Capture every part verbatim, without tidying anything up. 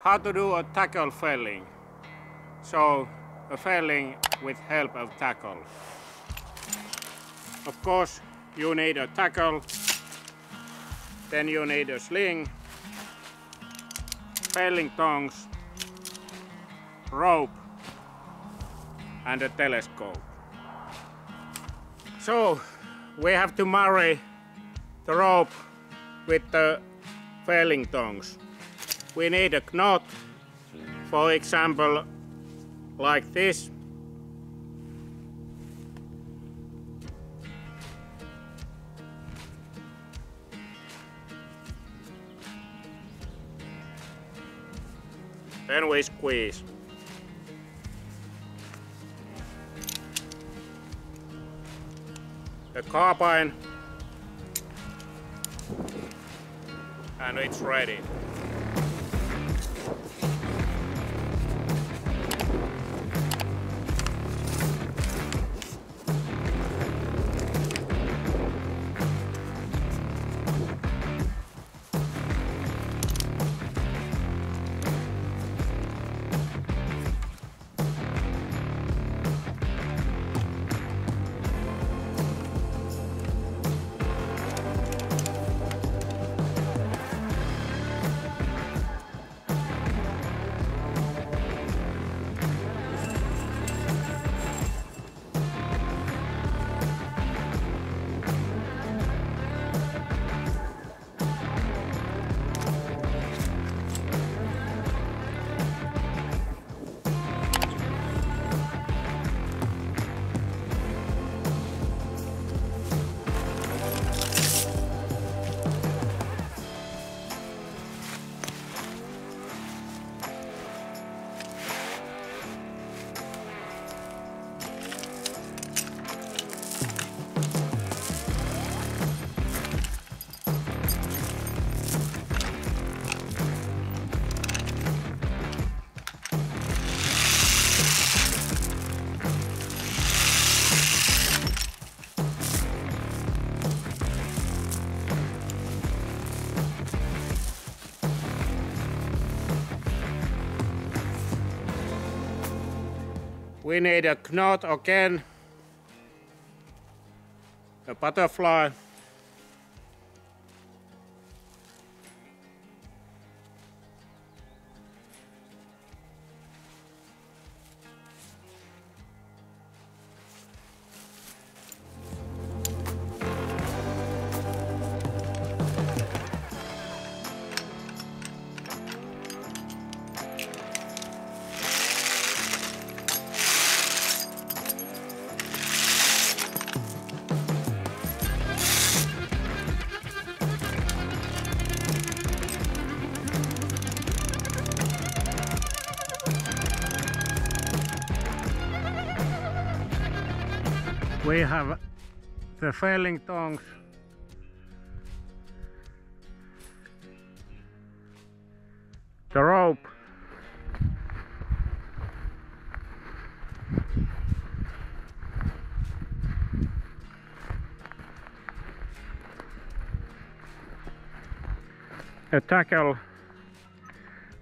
How to do a tackle felling. So, a felling with help of tackle. Of course, you need a tackle, then you need a sling, felling tongs, rope, and a telescope. So, we have to marry the rope with the felling tongs. We need a knot, for example, like this. Then we squeeze. The carbine, and it's ready. We need a knot again, a butterfly, we have the felling tongs, the rope, a tackle.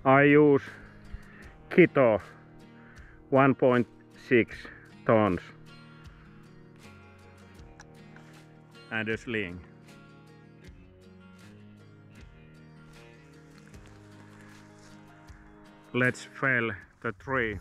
I use Kito one point six tons. And a sling. Let's fell the tree.